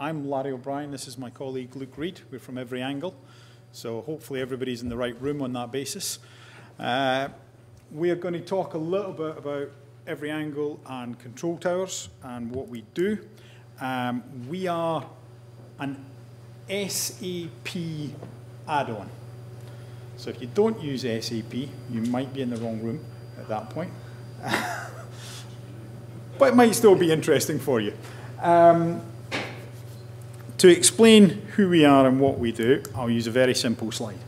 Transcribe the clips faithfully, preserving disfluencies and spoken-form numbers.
I'm Larry O'Brien. This is my colleague, Luke Reed. We're from Every Angle. So hopefully everybody's in the right room on that basis. Uh, we are going to talk a little bit about Every Angle and Control Towers and what we do. Um, we are an S A P add-on. So if you don't use S A P, you might be in the wrong room at that point. But it might still be interesting for you. Um, to explain who we are and what we do, I'll use a very simple slide.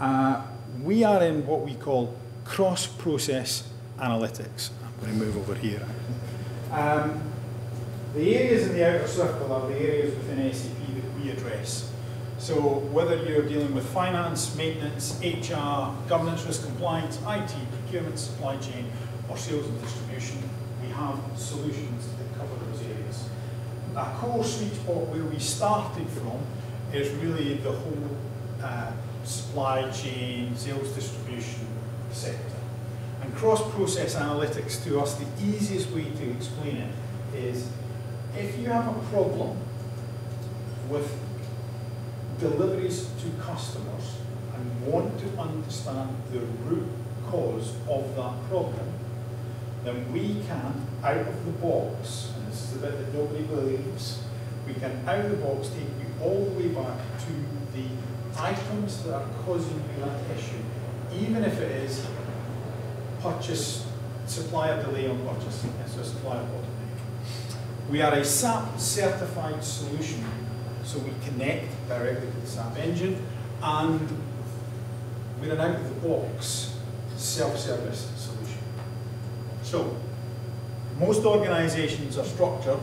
Uh, we are in what we call cross-process analytics. I'm going to move over here. Um, the areas in the outer circle are the areas within S A P that we address. So whether you're dealing with finance, maintenance, H R, governance, risk compliance, I T, procurement, supply chain, or sales and distribution, we have solutions that cover those areas. Our core sweet spot where we started from is really the whole uh, supply chain, sales distribution sector. And cross-process analytics, to us, the easiest way to explain it is if you have a problem with deliveries to customers and want to understand the root cause of that problem, then we can, out of the box, and this is the bit that nobody believes, we can, out of the box, take you all the way back to the items that are causing you that issue, even if it is purchase, supplier delay on purchase, it's a supplier bottleneck. We are a S A P certified solution, so we connect directly to the S A P engine, and we're an out-of-the-box self-service solution. So, most organizations are structured: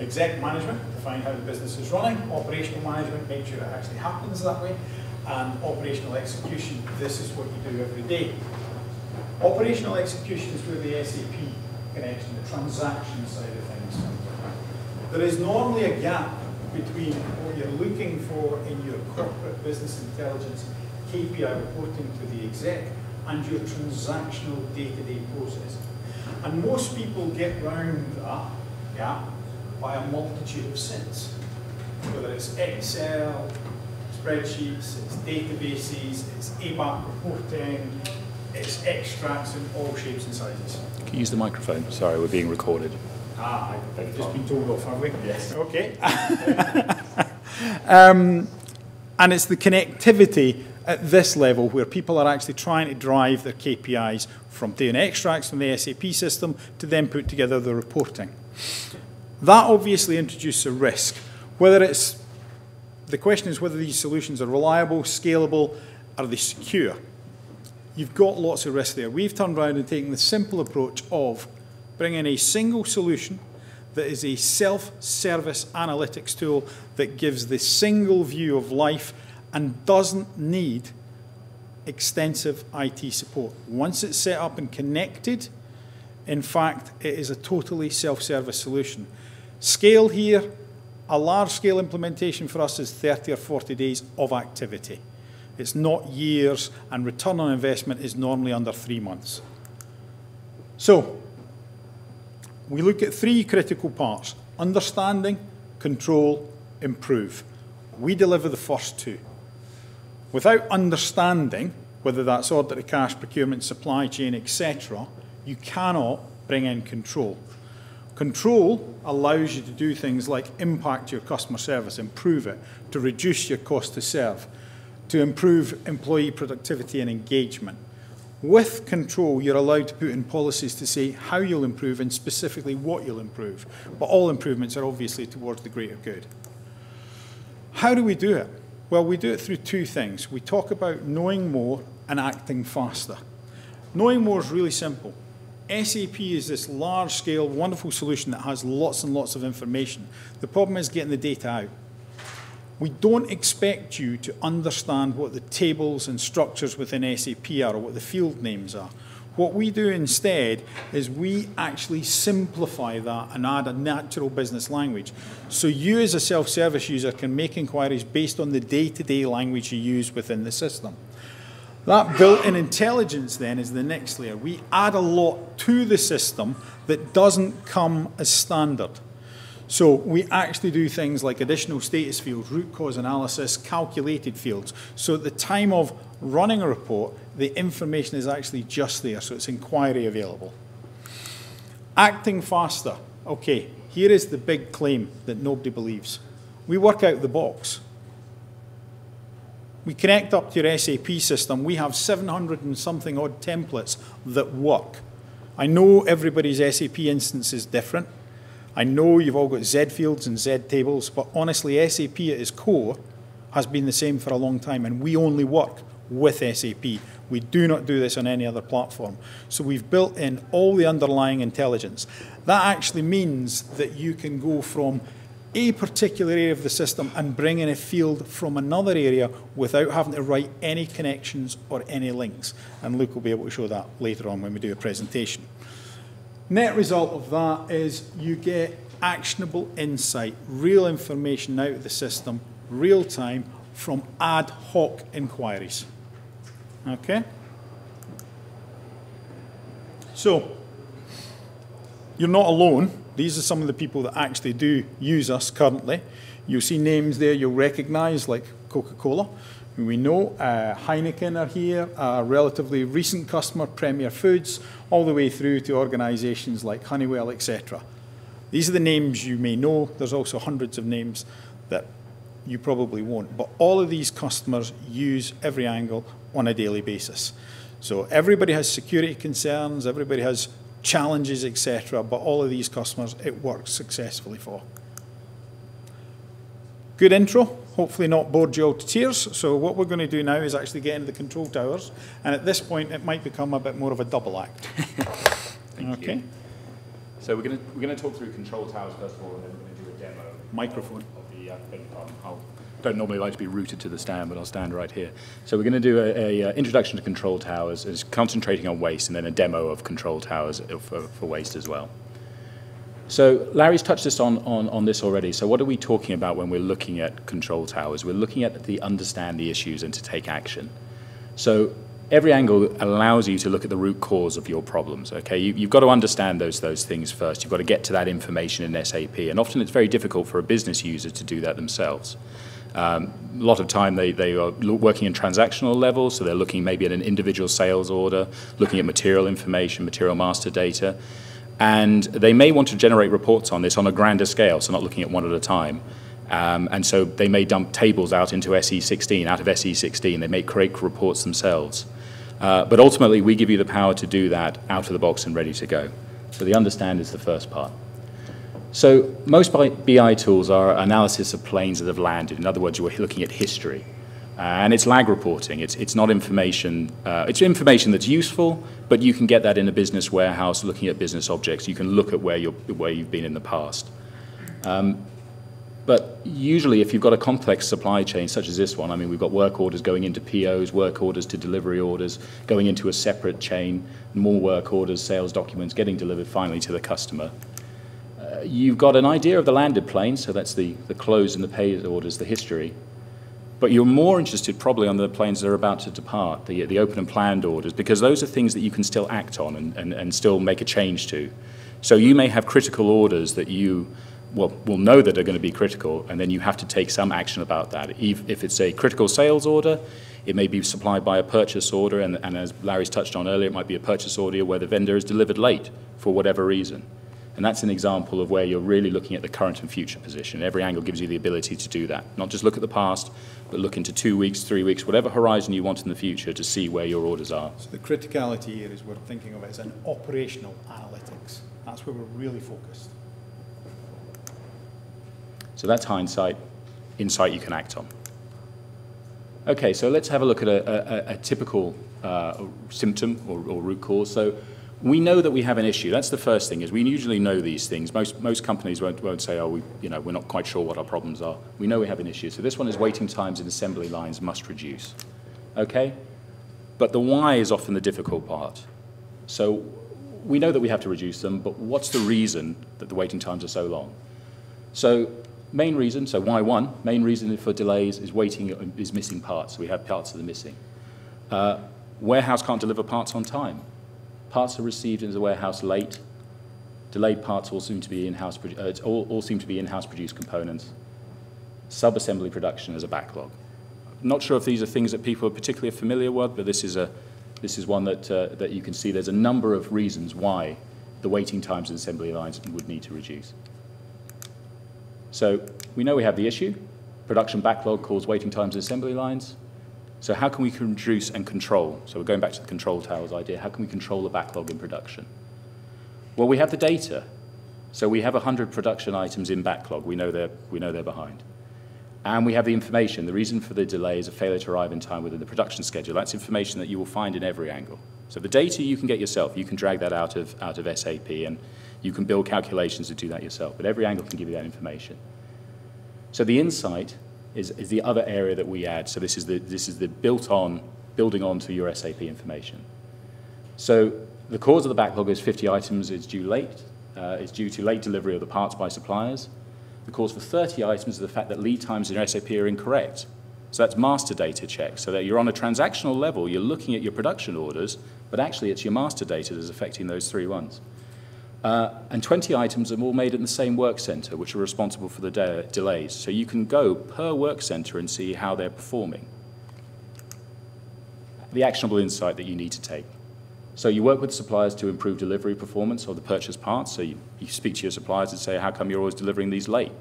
exec management, define how the business is running; operational management, make sure it actually happens that way; and operational execution, this is what you do every day. Operational execution is where the S A P connection, the transaction side of things. There is normally a gap between what you're looking for in your corporate business intelligence K P I reporting to the exec and your transactional day-to-day process. And most people get round that gap by a multitude of sins, whether it's Excel, spreadsheets, it's databases, it's A B A P reporting, it's extracts in all shapes and sizes. Can you use the microphone? Sorry, we're being recorded. Ah, I've just been told off, haven't we? Yes. Okay. um, and it's the connectivity at this level where people are actually trying to drive their K P Is from doing extracts from the S A P system to then put together the reporting. That obviously introduces a risk. Whether it's, the question is whether these solutions are reliable, scalable, are they secure? You've got lots of risk there. We've turned around and taken the simple approach of bring in a single solution that is a self-service analytics tool that gives the single view of life and doesn't need extensive I T support. Once it's set up and connected, in fact, it is a totally self-service solution. Scale here, a large-scale implementation for us is thirty or forty days of activity. It's not years, and return on investment is normally under three months. So, we look at three critical parts: understanding, control, improve. We deliver the first two. Without understanding, whether that's order to cash, procurement, supply chain, et cetera, you cannot bring in control. Control allows you to do things like impact your customer service, improve it, to reduce your cost to serve, to improve employee productivity and engagement. With control, you're allowed to put in policies to say how you'll improve and specifically what you'll improve. But all improvements are obviously towards the greater good. How do we do it? Well, we do it through two things. We talk about knowing more and acting faster. Knowing more is really simple. S A P is this large-scale, wonderful solution that has lots and lots of information. The problem is getting the data out. We don't expect you to understand what the tables and structures within S A P are or what the field names are. What we do instead is we actually simplify that and add a natural business language. So you as a self-service user can make inquiries based on the day-to-day language you use within the system. That built-in intelligence then is the next layer. We add a lot to the system that doesn't come as standard. So we actually do things like additional status fields, root cause analysis, calculated fields. So at the time of running a report, the information is actually just there, so it's inquiry available. Acting faster. Okay, here is the big claim that nobody believes. We work out the box. We connect up to your S A P system. We have seven hundred and something odd templates that work. I know everybody's S A P instance is different. I know you've all got Z fields and Z tables, but honestly, S A P at its core has been the same for a long time, and we only work with S A P. We do not do this on any other platform. So we've built in all the underlying intelligence. That actually means that you can go from a particular area of the system and bring in a field from another area without having to write any connections or any links. And Luke will be able to show that later on when we do a presentation. Net result of that is you get actionable insight, real information out of the system, real time, from ad hoc inquiries. Okay? So, you're not alone. These are some of the people that actually do use us currently. You'll see names there you'll recognize, like Coca-Cola, who we know. Uh, Heineken are here, a relatively recent customer, Premier Foods, all the way through to organizations like Honeywell, et cetera. These are the names you may know. There's also hundreds of names that you probably won't. But all of these customers use Every Angle on a daily basis. So everybody has security concerns, everybody has challenges, et cetera, but all of these customers it works successfully for. Good intro, hopefully not bored you all to tears. So what we're going to do now is actually get into the control towers, and at this point it might become a bit more of a double act. Thank okay. you. So we're going to we're going to talk through control towers first of all, and then we're going to do a demo. Microphone. Of the, uh, I'll, don't normally like to be rooted to the stand, but I'll stand right here. So we're going to do a, a introduction to control towers, is concentrating on waste, and then a demo of control towers for, for waste as well. So Larry's touched this on, on, on this already. So what are we talking about when we're looking at control towers? We're looking at the understand the issues and to take action. So Every Angle allows you to look at the root cause of your problems, okay? You, you've got to understand those, those things first. You've got to get to that information in S A P, and often it's very difficult for a business user to do that themselves. Um, a lot of time they, they are working in transactional levels, so they're looking maybe at an individual sales order, looking at material information, material master data, and they may want to generate reports on this on a grander scale, so not looking at one at a time. Um, and so they may dump tables out into S E sixteen, out of S E sixteen, they may create reports themselves. Uh, but ultimately, we give you the power to do that out of the box and ready to go. So the understand is the first part. So most B I tools are analysis of planes that have landed. In other words, you're looking at history. Uh, and it's lag reporting. It's, it's not information. Uh, it's information that's useful, but you can get that in a business warehouse looking at business objects. You can look at where, you're, where you've been in the past. Um, But usually if you've got a complex supply chain such as this one, I mean, we've got work orders going into P Os, work orders to delivery orders, going into a separate chain, more work orders, sales documents, getting delivered finally to the customer. Uh, you've got an idea of the landed plane, so that's the, the close and the paid orders, the history. But you're more interested probably on the planes that are about to depart, the, the open and planned orders, because those are things that you can still act on and, and, and still make a change to. So you may have critical orders that you... well, we'll know that are going to be critical, and then you have to take some action about that. If it's a critical sales order, it may be supplied by a purchase order, and, and as Larry's touched on earlier, it might be a purchase order where the vendor is delivered late for whatever reason. And that's an example of where you're really looking at the current and future position. Every Angle gives you the ability to do that. Not just look at the past, but look into two weeks, three weeks, whatever horizon you want in the future to see where your orders are. So the criticality here is we're thinking of it as an operational analytics. That's where we're really focused. So that's hindsight, insight you can act on. Okay, so let's have a look at a, a, a typical uh, symptom or, or root cause. So we know that we have an issue. That's the first thing, is we usually know these things. Most, most companies won't, won't say, oh, we, you know, we're not quite sure what our problems are. We know we have an issue. So this one is waiting times in assembly lines must reduce, okay? But the why is often the difficult part. So we know that we have to reduce them, but what's the reason that the waiting times are so long? So main reason, so why one, main reason for delays is waiting is missing parts. We have parts that are missing. Uh, warehouse can't deliver parts on time. Parts are received into the warehouse late. Delayed parts all seem to be in-house, uh, all, all seem to be in-house produced components. Sub-assembly production as a backlog. Not sure if these are things that people are particularly familiar with, but this is a this is one that uh, that you can see. There's a number of reasons why the waiting times in assembly lines would need to reduce. So we know we have the issue. Production backlog causes waiting times in assembly lines. So how can we reduce and control? So we're going back to the control towers idea. How can we control the backlog in production? Well, we have the data. So we have one hundred production items in backlog. We know they're, we know they're behind. And we have the information. The reason for the delay is a failure to arrive in time within the production schedule. That's information that you will find in Every Angle. So the data you can get yourself. You can drag that out of, out of S A P, and you can build calculations to do that yourself. But Every Angle can give you that information. So the insight is, is the other area that we add. So this is the, this is the built on, building on to your S A P information. So the cause of the backlog is fifty items is due late. Uh, it's due to late delivery of the parts by suppliers. The cause for thirty items is the fact that lead times in S A P are incorrect. So that's master data check, so that you're on a transactional level, you're looking at your production orders, but actually it's your master data that's affecting those three ones. Uh, and twenty items are all made in the same work center, which are responsible for the de delays. So you can go per work center and see how they're performing. The actionable insight that you need to take. So you work with suppliers to improve delivery performance of the purchased parts. So you, you speak to your suppliers and say, how come you're always delivering these late?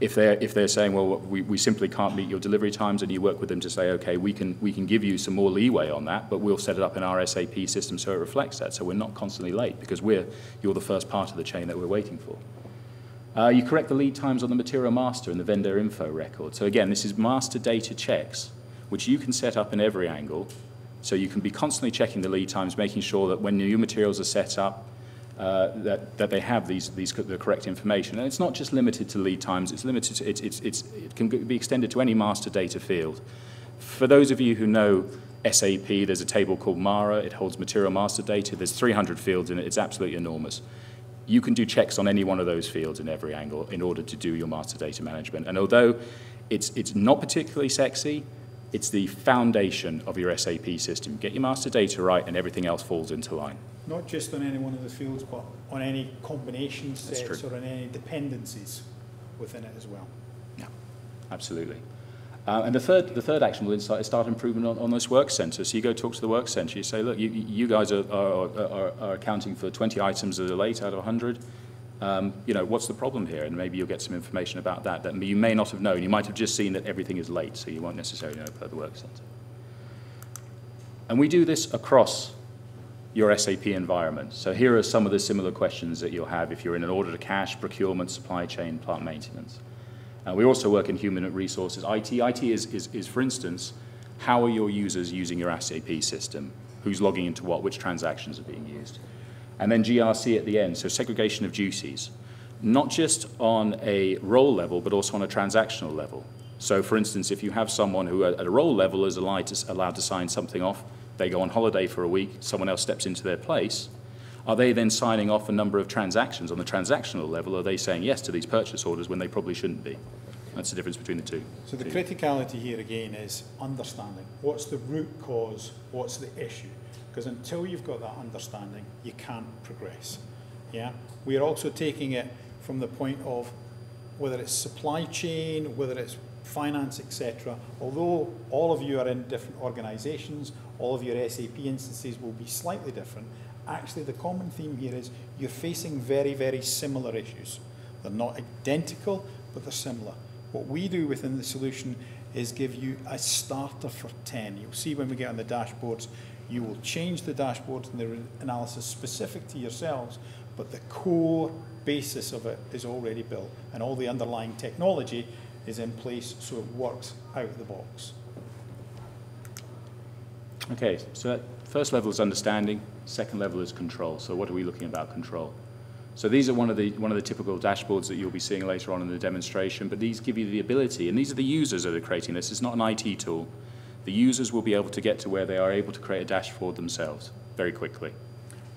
If they're, if they're saying, well, we, we simply can't meet your delivery times, and you work with them to say, okay, we can, we can give you some more leeway on that, but we'll set it up in our S A P system so it reflects that, so we're not constantly late, because we're, you're the first part of the chain that we're waiting for. Uh, you correct the lead times on the material master and the vendor info record. So again, this is master data checks, which you can set up in Every Angle. So you can be constantly checking the lead times, making sure that when new materials are set up, uh, that, that they have these, these, the correct information. And it's not just limited to lead times. It's limited to, it's, it's, it's, it can be extended to any master data field. For those of you who know S A P, there's a table called MARA. It holds material master data. There's three hundred fields in it. It's absolutely enormous. You can do checks on any one of those fields in Every Angle in order to do your master data management. And although it's, it's not particularly sexy, it's the foundation of your S A P system. Get your master data right, and everything else falls into line. Not just on any one of the fields, but on any combination sets or on any dependencies within it as well. Yeah, absolutely. Uh, and the third, the third actionable insight is start improvement on, on this work center. So you go talk to the work center. You say, look, you, you guys are, are, are, are accounting for twenty items that are late out of one hundred. Um, you know, what's the problem here? And maybe you'll get some information about that that you may not have known. You might have just seen that everything is late, so you won't necessarily know per the work center. And we do this across your S A P environment. So here are some of the similar questions that you'll have if you're in an order to cash, procurement, supply chain, plant maintenance. Uh, we also work in human resources. I T, I T is, is, is, for instance, how are your users using your S A P system? Who's logging into what? Which transactions are being used? And then G R C at the end, so segregation of duties, not just on a role level, but also on a transactional level. So for instance, if you have someone who at a role level is allowed to, allowed to sign something off, they go on holiday for a week, someone else steps into their place, are they then signing off a number of transactions on the transactional level? Are they saying yes to these purchase orders when they probably shouldn't be? That's the difference between the two. So the two. Criticality here again is understanding. What's the root cause? What's the issue? Because until you've got that understanding, you can't progress. Yeah? We are also taking it from the point of whether it's supply chain, whether it's finance, et cetera. Although all of you are in different organizations, all of your S A P instances will be slightly different, actually the common theme here is you're facing very, very similar issues. They're not identical, but they're similar. What we do within the solution is give you a starter for ten. You'll see when we get on the dashboards, you will change the dashboards and the analysis specific to yourselves, but the core basis of it is already built, and all the underlying technology is in place, so it works out of the box. Okay, so that first level is understanding, second level is control. So what are we looking about control? So these are one of the one of the typical dashboards that you'll be seeing later on in the demonstration, but these give you the ability, and these are the users that are creating this. It's not an I T tool. The users will be able to get to where they are able to create a dashboard themselves very quickly.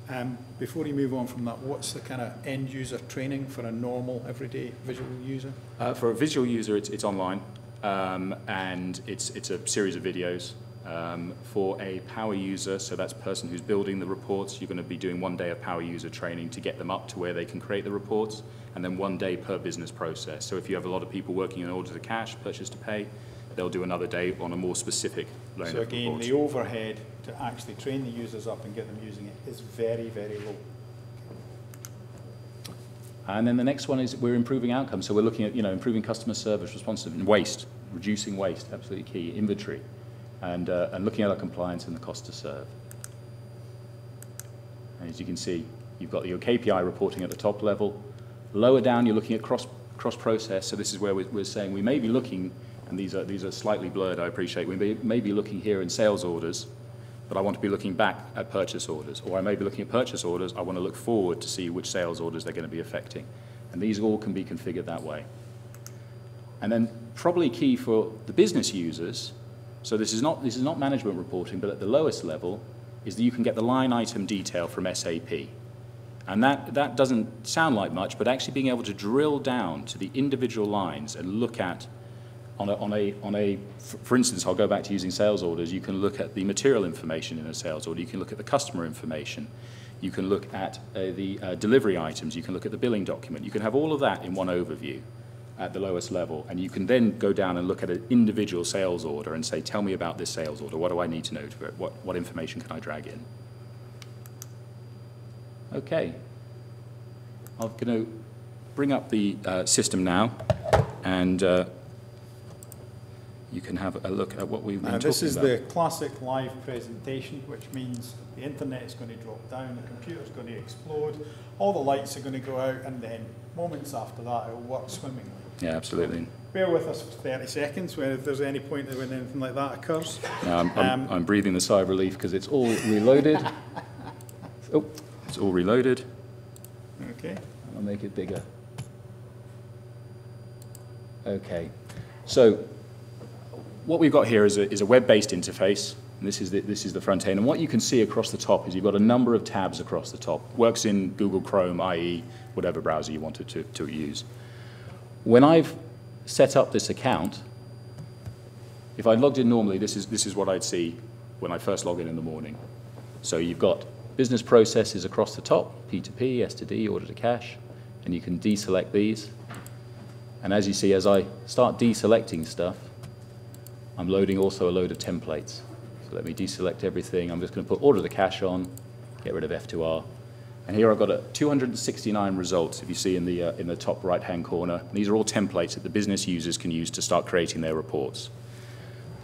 Um, before you move on from that, what's the kind of end user training for a normal everyday visual user? Uh, for a visual user, it's, it's online, um, and it's, it's a series of videos. Um, for a power user, so that's person who's building the reports, you're going to be doing one day of power user training to get them up to where they can create the reports, and then one day per business process. So if you have a lot of people working in order to cash, purchase to pay, they'll do another day on a more specific loan. So again, report. The overhead to actually train the users up and get them using it is very, very low. And then the next one is we're improving outcomes. So we're looking at, you know, improving customer service, responsiveness, and waste, reducing waste, absolutely key, inventory. And, uh, and looking at our compliance and the cost to serve. And as you can see, you've got your K P I reporting at the top level. Lower down, you're looking at cross, cross process. So this is where we're, we're saying we may be looking, and these are, these are slightly blurred, I appreciate, we may, may be looking here in sales orders, but I want to be looking back at purchase orders. Or I may be looking at purchase orders, I want to look forward to see which sales orders they're going to be affecting. And these all can be configured that way. And then probably key for the business users, so this is not this is not management reporting, but at the lowest level is that you can get the line item detail from S A P. And that, that doesn't sound like much, but actually being able to drill down to the individual lines and look at, on a, on a, on a for instance, I'll go back to using sales orders, you can look at the material information in a sales order, you can look at the customer information, you can look at uh, the uh, delivery items, you can look at the billing document, you can have all of that in one overview at the lowest level, and you can then go down and look at an individual sales order and say, tell me about this sales order, what do I need to know to it, what, what information can I drag in? Okay, I'm going to bring up the uh, system now, and uh, you can have a look at what we've been now, talking this is about. The classic live presentation, which means the internet is going to drop down, the computer is going to explode, all the lights are going to go out, and then moments after that it will work swimmingly. Yeah, absolutely. Bear with us for thirty seconds where if there's any point when anything like that occurs. No, I'm, I'm, um, I'm breathing the sigh of relief because it's all reloaded. Oh, it's all reloaded. Okay. I'll make it bigger. Okay. So what we've got here is a, is a web-based interface. And this is the, this is the front end. And what you can see across the top is you've got a number of tabs across the top. Works in Google Chrome, that is, whatever browser you wanted to, to use. When I've set up this account, if I logged in normally, this is, this is what I'd see when I first log in in the morning. So you've got business processes across the top, P two P, S two D, order to cash, and you can deselect these. And as you see, as I start deselecting stuff, I'm loading also a load of templates. So let me deselect everything. I'm just going to put order to cash on, get rid of F two R. And here I've got a two hundred sixty-nine results, if you see in the, uh, in the top right-hand corner. These are all templates that the business users can use to start creating their reports.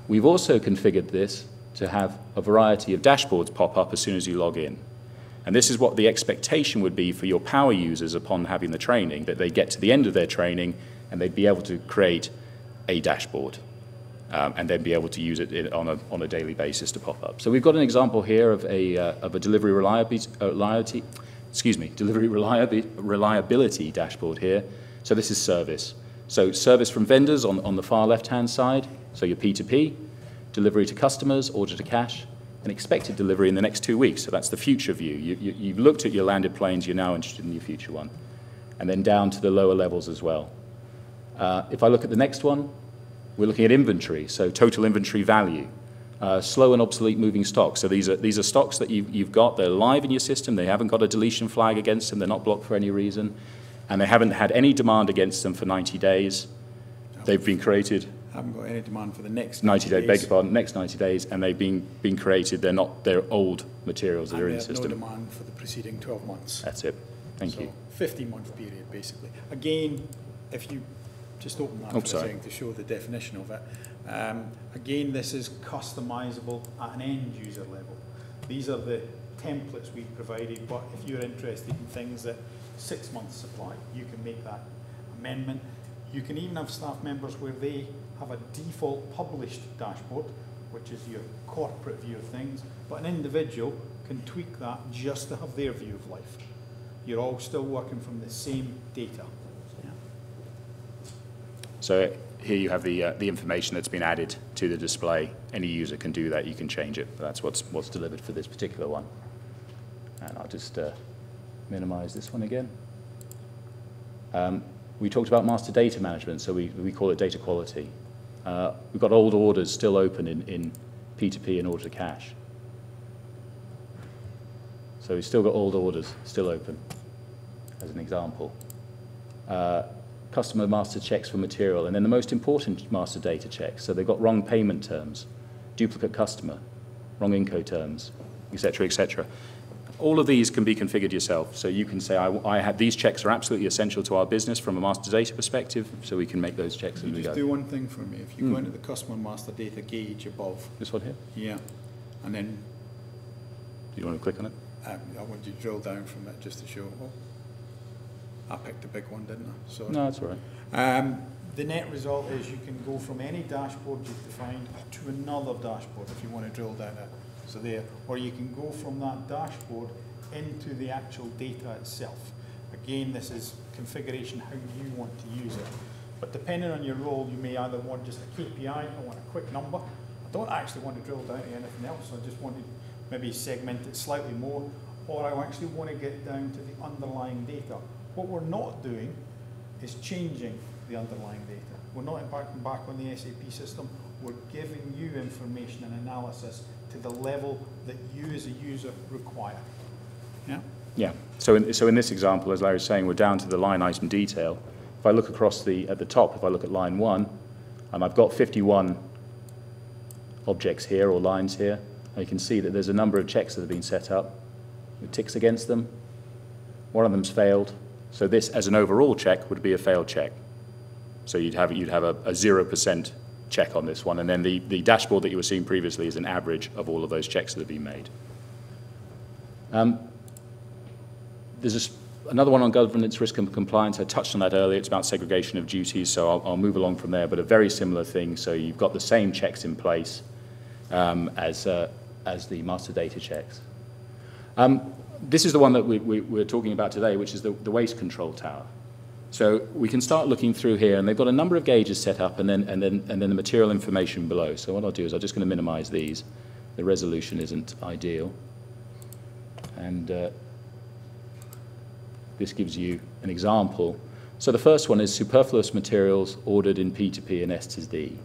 We've also configured this to have a variety of dashboards pop up as soon as you log in. And this is what the expectation would be for your power users upon having the training, that they get to the end of their training and they'd be able to create a dashboard. Um, and then be able to use it in, on, a, on a daily basis to pop up. So we've got an example here of a, uh, of a delivery reliability, uh, reliability, excuse me, delivery reliability, reliability dashboard here. So this is service. So service from vendors on, on the far left-hand side, so your P two P, delivery to customers, order to cash, and expected delivery in the next two weeks. So that's the future view. You, you, you've looked at your landed planes, you're now interested in your future one. And then down to the lower levels as well. Uh, if I look at the next one, we're looking at inventory, so total inventory value, uh, slow and obsolete moving stock. So these are, these are stocks that you've, you've got, they're live in your system, they haven't got a deletion flag against them, they're not blocked for any reason, and they haven't had any demand against them for ninety days. They've been created. Haven't got any demand for the next ninety days. Beg your pardon, next ninety days, and they've been, been created, they're not, they're old materials that and are in the system. No demand for the preceding twelve months. That's it, thank so, you. fifteen month period, basically. Again, if you just open that oh, for sorry. a second to show the definition of it. Um, again, this is customizable at an end user level. These are the templates we've provided, but if you're interested in things that six months supply, you can make that amendment. You can even have staff members where they have a default published dashboard, which is your corporate view of things, but an individual can tweak that just to have their view of life. You're all still working from the same data. So here you have the, uh, the information that's been added to the display. Any user can do that. You can change it. But that's what's, what's delivered for this particular one. And I'll just uh, minimize this one again. Um, we talked about master data management, so we, we call it data quality. Uh, we've got old orders still open in, in P two P and order to cash. So we've still got old orders still open, as an example. Uh, customer master checks for material, and then the most important master data checks. So they've got wrong payment terms, duplicate customer, wrong Incoterms, et cetera, et cetera. All of these can be configured yourself. So you can say, I, I have, these checks are absolutely essential to our business from a master data perspective, so we can make those checks as we go. Just do one thing for me. If you mm. go into the customer master data gauge above. This one here? Yeah. And then. Do you want to click on it? Um, I want you to drill down from it just to show. Well, I picked the big one, didn't I? Sorry. No, that's all right. Um, the net result is you can go from any dashboard you've defined to another dashboard if you want to drill down it. So there, or you can go from that dashboard into the actual data itself. Again, this is configuration, how you want to use it. But depending on your role, you may either want just a K P I, I want a quick number. I don't actually want to drill down to anything else, I just want to maybe segment it slightly more, or I actually want to get down to the underlying data. What we're not doing is changing the underlying data. We're not impacting back on the S A P system, we're giving you information and analysis to the level that you as a user require. Yeah? Yeah. So in, so in this example, as Larry's saying, we're down to the line item detail. If I look across the, at the top, if I look at line one, um, I've got fifty-one objects here or lines here. And you can see that there's a number of checks that have been set up with ticks against them. One of them's failed. So this, as an overall check, would be a failed check. So you'd have, you'd have a, a zero percent check on this one, and then the, the dashboard that you were seeing previously is an average of all of those checks that have been made. Um, there's a, another one on governance, risk and compliance. I touched on that earlier. It's about segregation of duties, so I'll, I'll move along from there, but a very similar thing. So you've got the same checks in place um, as, uh, as the master data checks. Um, this is the one that we, we, we're talking about today, which is the, the waste control tower. So we can start looking through here, and they've got a number of gauges set up, and then, and then, and then the material information below. So what I'll do is I'm just going to minimize these. The resolution isn't ideal. And uh, this gives you an example. So the first one is superfluous materials ordered in P two P and S two D.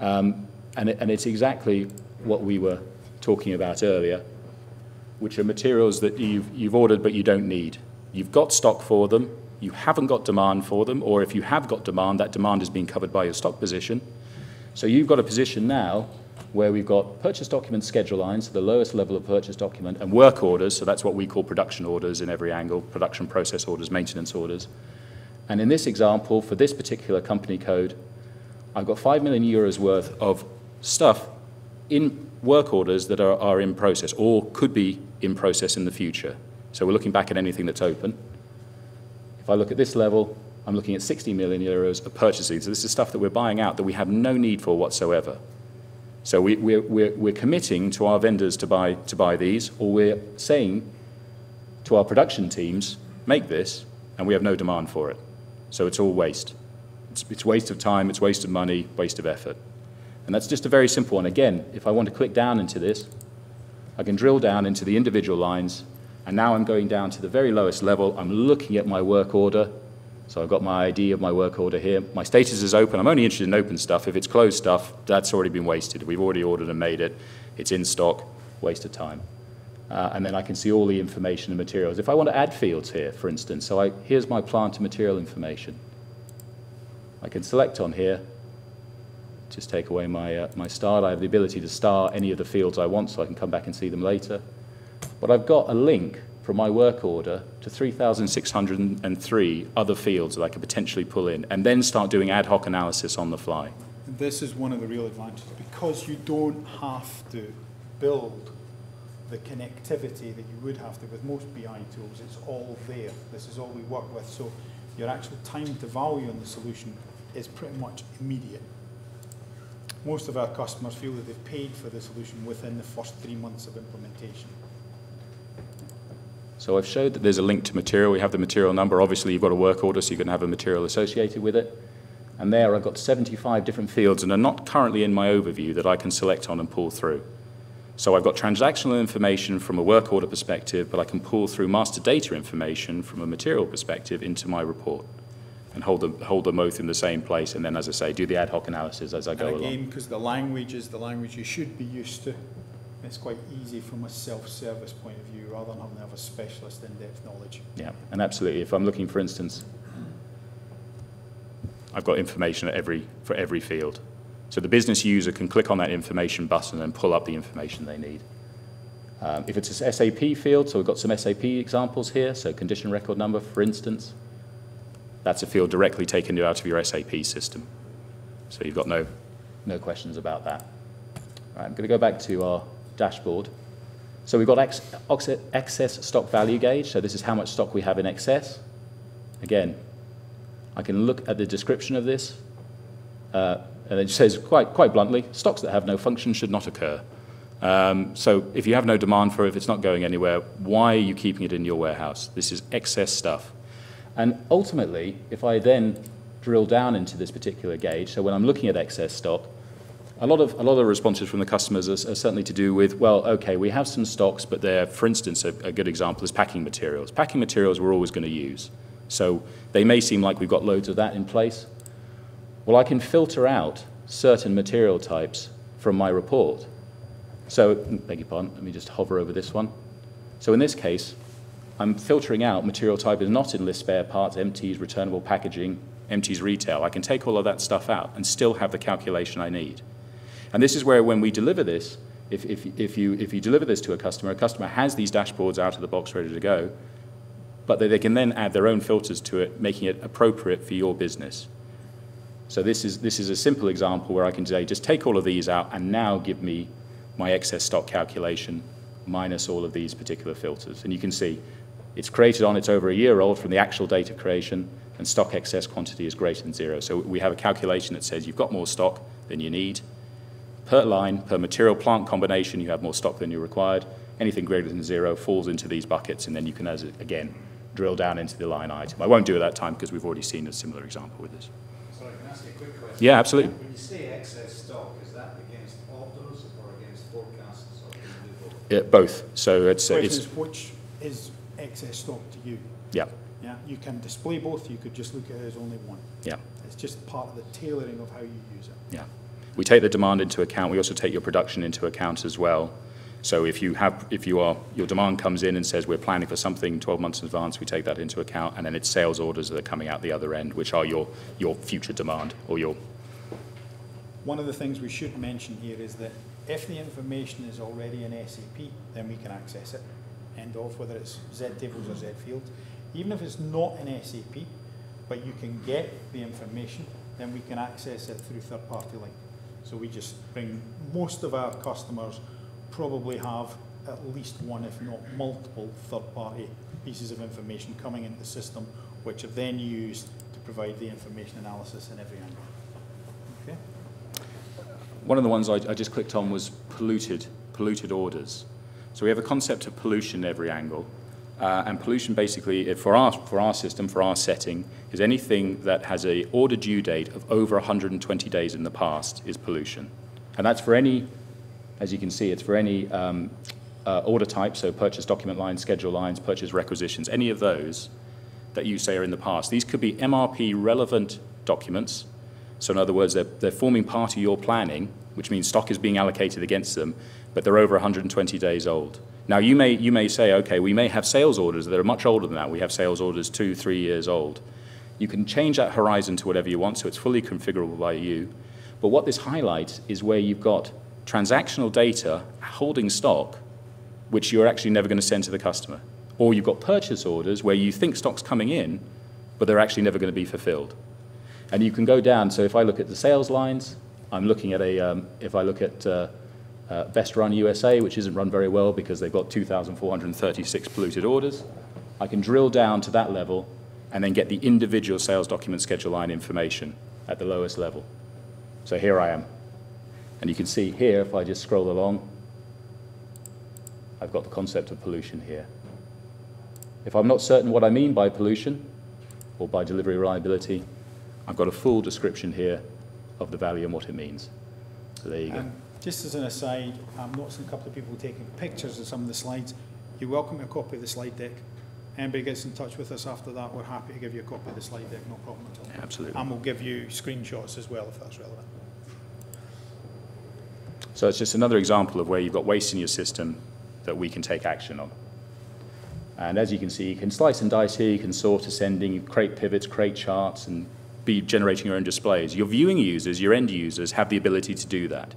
Um, and, it, and it's exactly what we were talking about earlier, which are materials that you've, you've ordered but you don't need. You've got stock for them. You haven't got demand for them, or if you have got demand, that demand is being covered by your stock position. So you've got a position now where we've got purchase document schedule lines, so the lowest level of purchase document, and work orders, so that's what we call production orders in every angle, production process orders, maintenance orders. And in this example, for this particular company code, I've got five million euros worth of stuff in work orders that are, are in process, or could be in process in the future. So we're looking back at anything that's open. If I look at this level, I'm looking at sixty million euros of purchasing. So this is stuff that we're buying out that we have no need for whatsoever. So we, we're, we're, we're committing to our vendors to buy, to buy these, or we're saying to our production teams, make this, and we have no demand for it. So it's all waste. It's, it's waste of time, it's waste of money, waste of effort. And that's just a very simple one. Again, if I want to click down into this, I can drill down into the individual lines. And now I'm going down to the very lowest level. I'm looking at my work order. So I've got my I D of my work order here. My status is open. I'm only interested in open stuff. If it's closed stuff, that's already been wasted. We've already ordered and made it. It's in stock, waste of time. Uh, and then I can see all the information and materials. If I want to add fields here, for instance, so I, here's my plant and material information. I can select on here, just take away my, uh, my star. I have the ability to star any of the fields I want, so I can come back and see them later. But I've got a link from my work order to three thousand six hundred and three other fields that I could potentially pull in, and then start doing ad hoc analysis on the fly. This is one of the real advantages, because you don't have to build the connectivity that you would have to with most B I tools. It's all there. This is all we work with. So your actual time to value on the solution is pretty much immediate. Most of our customers feel that they've paid for the solution within the first three months of implementation. So I've showed that there's a link to material. We have the material number. Obviously, you've got a work order, so you can have a material associated with it. And there I've got seventy-five different fields and are not currently in my overview that I can select on and pull through. So I've got transactional information from a work order perspective, but I can pull through master data information from a material perspective into my report. and hold them hold them both in the same place, and then, as I say, do the ad hoc analysis as I go and again, along. Again, because the language is the language you should be used to. It's quite easy from a self-service point of view, rather than having to have a specialist in-depth knowledge. Yeah, and absolutely. If I'm looking, for instance, I've got information at every, for every field. So the business user can click on that information button and pull up the information they need. Um, if it's a S A P field, so we've got some S A P examples here, so condition record number, for instance, that's a field directly taken out of your S A P system. So you've got no, no questions about that. All right, I'm going to go back to our dashboard. So we've got ex excess stock value gauge, so this is how much stock we have in excess. Again, I can look at the description of this, uh, and it says quite, quite bluntly, stocks that have no function should not occur. Um, so if you have no demand for it, if it's not going anywhere, why are you keeping it in your warehouse? This is excess stuff. And ultimately, if I then drill down into this particular gauge, so when I'm looking at excess stock, a lot of, a lot of the responses from the customers are, are certainly to do with, well, okay, we have some stocks, but they're, for instance, a, a good example is packing materials. Packing materials we're always going to use. So they may seem like we've got loads of that in place. Well, I can filter out certain material types from my report. So, beg your pardon, let me just hover over this one. So in this case, I'm filtering out material type is not in list spare parts, empties, returnable packaging, empties retail. I can take all of that stuff out and still have the calculation I need. And this is where when we deliver this, if, if, if, you, if you deliver this to a customer, a customer has these dashboards out of the box ready to go, but they, they can then add their own filters to it, making it appropriate for your business. So this is, this is a simple example where I can say, just take all of these out and now give me my excess stock calculation minus all of these particular filters. And you can see it's created on, it's over a year old from the actual date of creation, and stock excess quantity is greater than zero. So we have a calculation that says you've got more stock than you need. Per line, per material plant combination, you have more stock than you required. Anything greater than zero falls into these buckets, and then you can, as again, drill down into the line item. I won't do it that time because we've already seen a similar example with this. Sorry, can I ask you a quick question? Yeah, absolutely. When you say excess stock, is that against orders or against forecasts? Or do you do both? Yeah, both. So it's, uh, it's which is excess stock to you? Yeah. Yeah. You can display both. You could just look at it as only one. Yeah. It's just part of the tailoring of how you use it. Yeah. We take the demand into account. We also take your production into account as well. So if you have, if you are, your demand comes in and says we're planning for something twelve months in advance, we take that into account, and then it's sales orders that are coming out the other end, which are your, your future demand or your... One of the things we should mention here is that if the information is already in S A P, then we can access it, end of, whether it's Z tables or Z fields. Even if it's not in S A P, but you can get the information, then we can access it through third-party link. So we just bring, most of our customers probably have at least one, if not multiple, third-party pieces of information coming into the system, which are then used to provide the information analysis in every angle. Okay. One of the ones I, I just clicked on was polluted, polluted orders. So we have a concept of pollution at every angle, uh, and pollution basically, for our, for our system, for our setting, is anything that has a order due date of over one hundred twenty days in the past is pollution, and that's for any. As you can see, it's for any um, uh, order type, so purchase document lines, schedule lines, purchase requisitions, any of those that you say are in the past. These could be M R P relevant documents. So in other words, they're, they're forming part of your planning, which means stock is being allocated against them, but they're over one hundred twenty days old. Now you may, you may say, okay, we may have sales orders that are much older than that. We have sales orders two, three years old. You can change that horizon to whatever you want, so it's fully configurable by you. But what this highlights is where you've got transactional data holding stock, which you're actually never going to send to the customer. Or you've got purchase orders where you think stock's coming in, but they're actually never going to be fulfilled. And you can go down, so if I look at the sales lines, I'm looking at a, um, if I look at uh, uh, Vest Run U S A, which isn't run very well because they've got two thousand four hundred thirty-six polluted orders, I can drill down to that level and then get the individual sales document schedule line information at the lowest level. So here I am. And you can see here, if I just scroll along, I've got the concept of pollution here. If I'm not certain what I mean by pollution or by delivery reliability, I've got a full description here of the value and what it means. So there you go. Um, just as an aside, I'm noticing a couple of people taking pictures of some of the slides. You're welcome to a copy of the slide deck anybody gets in touch with us after that, we're happy to give you a copy of the slide deck, no problem at all. Yeah, absolutely. And we'll give you screenshots as well if that's relevant. So it's just another example of where you've got waste in your system that we can take action on. And as you can see, you can slice and dice here, you can sort ascending, you create pivots, create charts, and be generating your own displays. Your viewing users, your end users, have the ability to do that.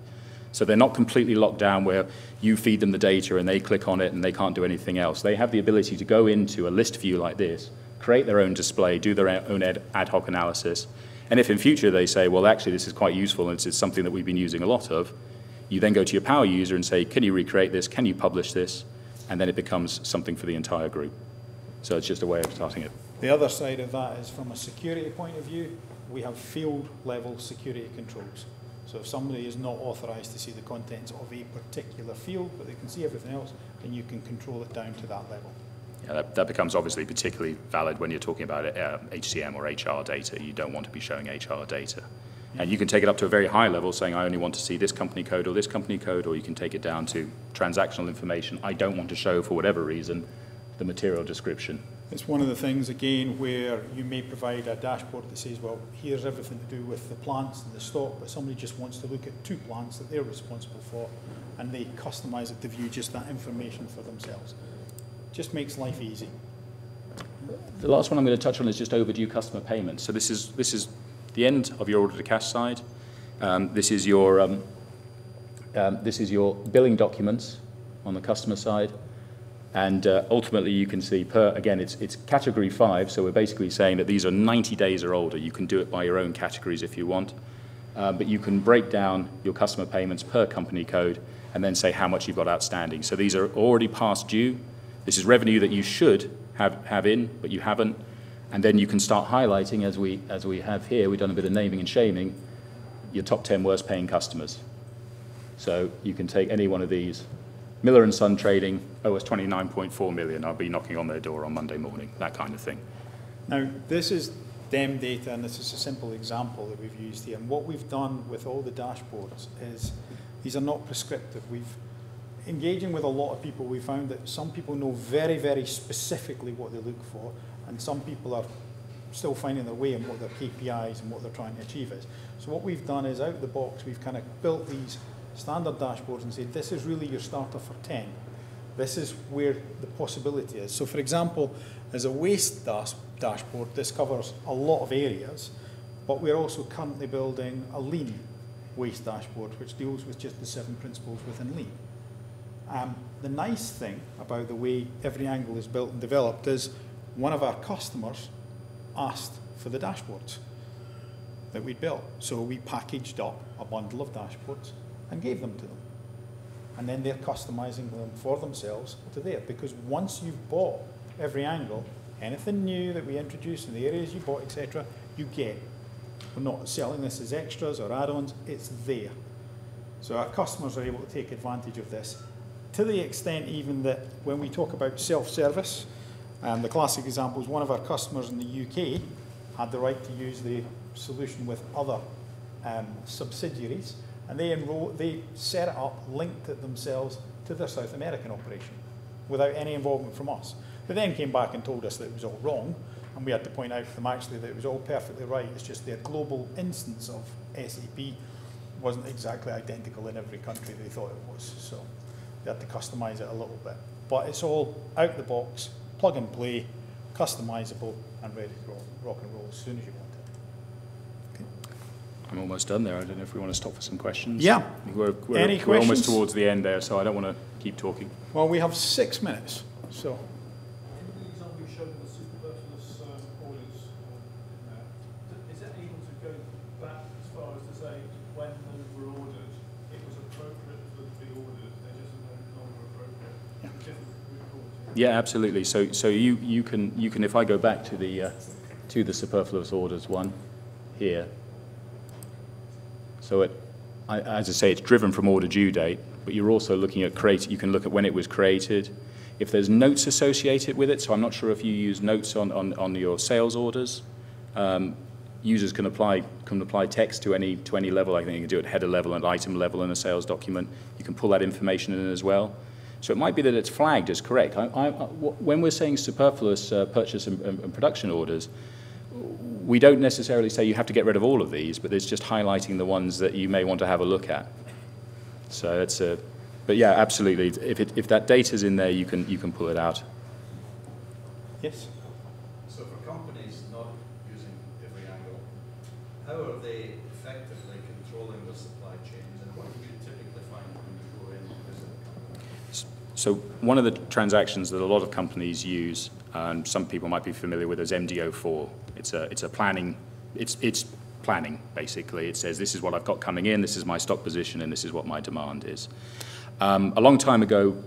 So they're not completely locked down where you feed them the data and they click on it and they can't do anything else. They have the ability to go into a list view like this, create their own display, do their own ad hoc analysis. And if in future they say, well, actually, this is quite useful and it's something that we've been using a lot of, you then go to your power user and say, can you recreate this? Can you publish this? And then it becomes something for the entire group. So it's just a way of starting it. The other side of that is from a security point of view, we have field-level security controls. So if somebody is not authorized to see the contents of a particular field, but they can see everything else, then you can control it down to that level. Yeah, that, that becomes obviously particularly valid when you're talking about uh, H C M or H R data. You don't want to be showing H R data. Yeah. And you can take it up to a very high level, saying I only want to see this company code or this company code, or you can take it down to transactional information. I don't want to show, for whatever reason, the material description. It's one of the things, again, where you may provide a dashboard that says, well, here's everything to do with the plants and the stock, but somebody just wants to look at two plants that they're responsible for, and they customize it to view just that information for themselves. Just makes life easy. The last one I'm going to touch on is just overdue customer payments. So this is, this is the end of your order to cash side. Um, this is your, um, um, this is your billing documents on the customer side. And uh, ultimately, you can see per, again, it's, it's category five. So we're basically saying that these are ninety days or older. You can do it by your own categories if you want. Uh, but you can break down your customer payments per company code and then say how much you've got outstanding. So these are already past due. This is revenue that you should have, have in, but you haven't. And then you can start highlighting, as we, as we have here, we've done a bit of naming and shaming, your top ten worst paying customers. So you can take any one of these. Miller and Son Trading owes twenty-nine point four million. I'll be knocking on their door on Monday morning, that kind of thing. Now, this is D E M data, and this is a simple example that we've used here. And what we've done with all the dashboards is, these are not prescriptive. We've engaging with a lot of people, we found that some people know very, very specifically what they look for, and some people are still finding their way in what their K P Is and what they're trying to achieve is. So what we've done is, out of the box, we've kind of built these standard dashboards and say, this is really your starter for ten. This is where the possibility is. So for example, as a waste dash dashboard, this covers a lot of areas, but we're also currently building a lean waste dashboard, which deals with just the seven principles within lean. Um, the nice thing about the way Every Angle is built and developed is, one of our customers asked for the dashboards that we built. So we packaged up a bundle of dashboards and gave them to them. And then they're customizing them for themselves to there. Because once you've bought Every Angle, anything new that we introduce in the areas you bought, et cetera, you get. We're not selling this as extras or add-ons, it's there. So our customers are able to take advantage of this, to the extent even that when we talk about self-service, and the classic example is one of our customers in the U K had the right to use the solution with other um, subsidiaries. And they, enroll, they set it up, linked it themselves to their South American operation without any involvement from us. They then came back and told us that it was all wrong, and we had to point out to them actually that it was all perfectly right. It's just their global instance of S A P wasn't exactly identical in every country they thought it was. So they had to customize it a little bit. But it's all out the box, plug and play, customizable, and ready to roll, rock and roll as soon as you want. I'm almost done there. I don't know if we want to stop for some questions. Yeah. We're, we're, Any we're questions? Almost towards the end there, so I don't want to keep talking. Well, we have six minutes, so. In the example you showed the super virtuous um, orders, uh, is it able to go back as far as to say when those were ordered, it was appropriate for them to be ordered, they're just no longer appropriate? Yeah. Different yeah, absolutely. So, so you, you can you can if I go back to the uh, to the superfluous orders one here. So it, I, as I say, it's driven from order due date, but you're also looking at create, you can look at when it was created. If there's notes associated with it, so I'm not sure if you use notes on, on, on your sales orders. Um, users can apply, can apply text to any, to any level. I think you can do it at header level and item level in a sales document. You can pull that information in as well. So it might be that it's flagged as correct. I, I, when we're saying superfluous uh, purchase and, and, and production orders, we don't necessarily say you have to get rid of all of these, but it's just highlighting the ones that you may want to have a look at. So it's a, but yeah, absolutely. If, it, if that data's in there, you can, you can pull it out. Yes? So for companies not using Every Angle, how are they effectively controlling their supply chains, and what do you typically find when you go in and visit a company? So one of the transactions that a lot of companies use, and some people might be familiar with, as M D O four. It's a, it's a planning, it's, it's planning, basically. It says, this is what I've got coming in, this is my stock position, and this is what my demand is. Um, a long time ago,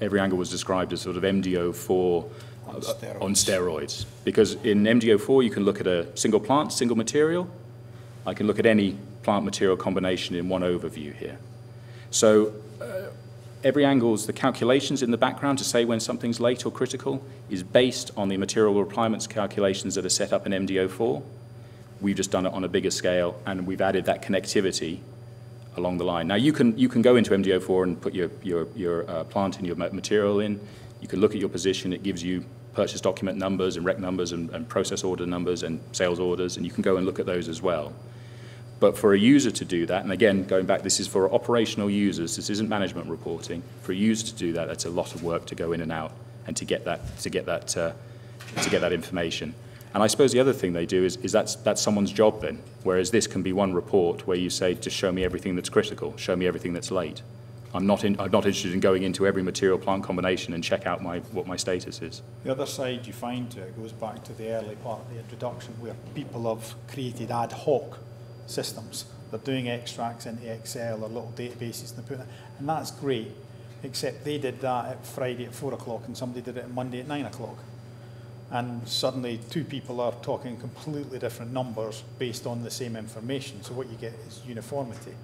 Every Angle was described as sort of M D O four on steroids. on steroids. Because in M D O four, you can look at a single plant, single material. I can look at any plant material combination in one overview here. So, uh, Every Angle's, the calculations in the background to say when something's late or critical is based on the material requirements calculations that are set up in M D O four. We've just done it on a bigger scale, and we've added that connectivity along the line. Now, you can, you can go into M D O four and put your, your, your uh, plant and your material in. You can look at your position. It gives you purchase document numbers and rec numbers and, and process order numbers and sales orders, and you can go and look at those as well. But for a user to do that, and again, going back, this is for operational users, this isn't management reporting. For a user to do that, that's a lot of work to go in and out and to get that, to get that, uh, to get that information. And I suppose the other thing they do is, is that's, that's someone's job then, whereas this can be one report where you say, just show me everything that's critical, show me everything that's late. I'm not, in, I'm not interested in going into every material plant combination and check out my, what my status is. The other side you find to it goes back to the early part of the introduction where people have created ad hoc systems. They're doing extracts into Excel or little databases, and they're putting it, and that's great, except they did that at Friday at four o'clock and somebody did it on Monday at nine o'clock. And suddenly two people are talking completely different numbers based on the same information. So what you get is uniformity,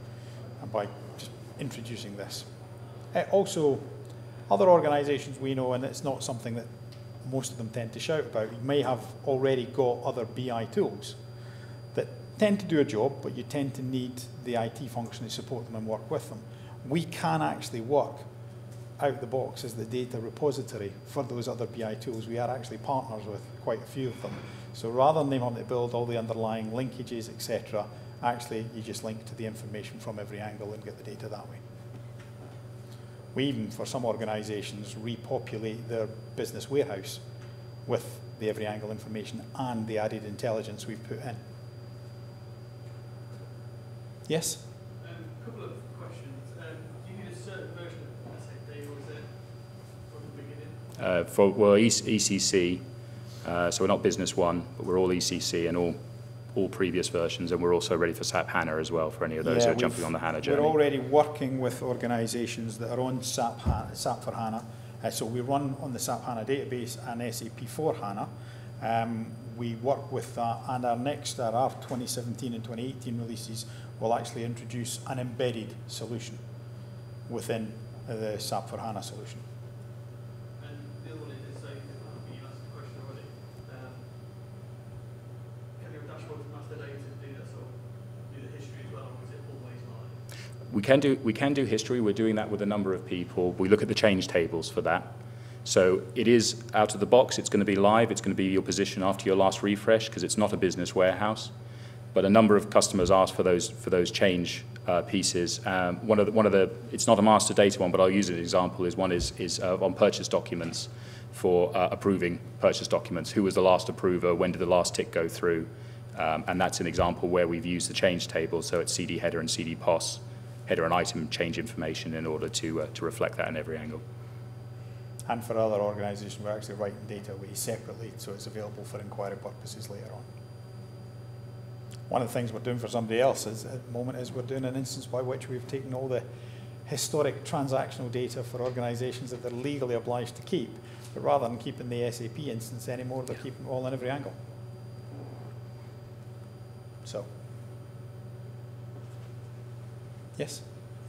and by just introducing this. It also, other organisations we know, and it's not something that most of them tend to shout about, you may have already got other B I tools that tend to do a job, but you tend to need the I T function to support them and work with them. We can actually work out the box as the data repository for those other B I tools. We are actually partners with quite a few of them. So rather than them having to build all the underlying linkages, et cetera, actually you just link to the information from Every Angle and get the data that way. We even, for some organizations, repopulate their business warehouse with the Every Angle information and the added intelligence we've put in. Yes? A um, couple of questions. Um, do you need a certain version of S A P, or is it from the beginning? Uh, for, well, E C C, uh, so we're not Business One, but we're all E C C and all all previous versions, and we're also ready for SAP HANA as well, for any of those yeah, who are jumping on the HANA journey. We're already working with organisations that are on SAP, HANA, SAP for HANA. Uh, so we run on the SAP HANA database and S A P for HANA. Um, we work with that, and our next, our twenty seventeen and twenty eighteen releases will actually introduce an embedded solution within the SAP for HANA solution. And the other one is, so you asked the question already, um, can you have dashboards and master data to do that, so do the history as well, or is it always live? We can do, we can do history. We're doing that with a number of people. We look at the change tables for that. So it is out of the box, it's going to be live, it's going to be your position after your last refresh, because it's not a business warehouse. But a number of customers ask for those, for those change uh, pieces. Um, one, of the, one of the, it's not a master data one, but I'll use it as an example, is one is, is uh, on purchase documents for uh, approving purchase documents. Who was the last approver? When did the last tick go through? Um, and that's an example where we've used the change table. So it's C D header and C D P O S, header and item change information in order to, uh, to reflect that in Every Angle. And for other organisations, we're actually writing data away separately, so it's available for inquiry purposes later on. One of the things we're doing for somebody else is, at the moment is we're doing an instance by which we've taken all the historic transactional data for organisations that they're legally obliged to keep, but rather than keeping the S A P instance anymore, they're keeping it all in Every Angle. So, yes,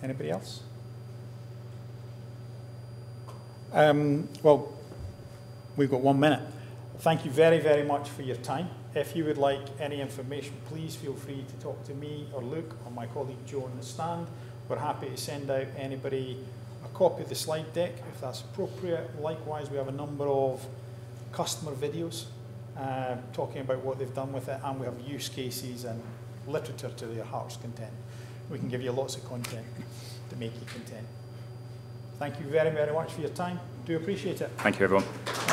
anybody else? Um, well, we've got one minute. Thank you very, very much for your time. If you would like any information, please feel free to talk to me or Luke or my colleague Joe on the stand. We're happy to send out anybody a copy of the slide deck if that's appropriate. Likewise, we have a number of customer videos uh, talking about what they've done with it, and we have use cases and literature to their heart's content. We can give you lots of content to make you content. Thank you very, very much for your time. Do appreciate it. Thank you, everyone.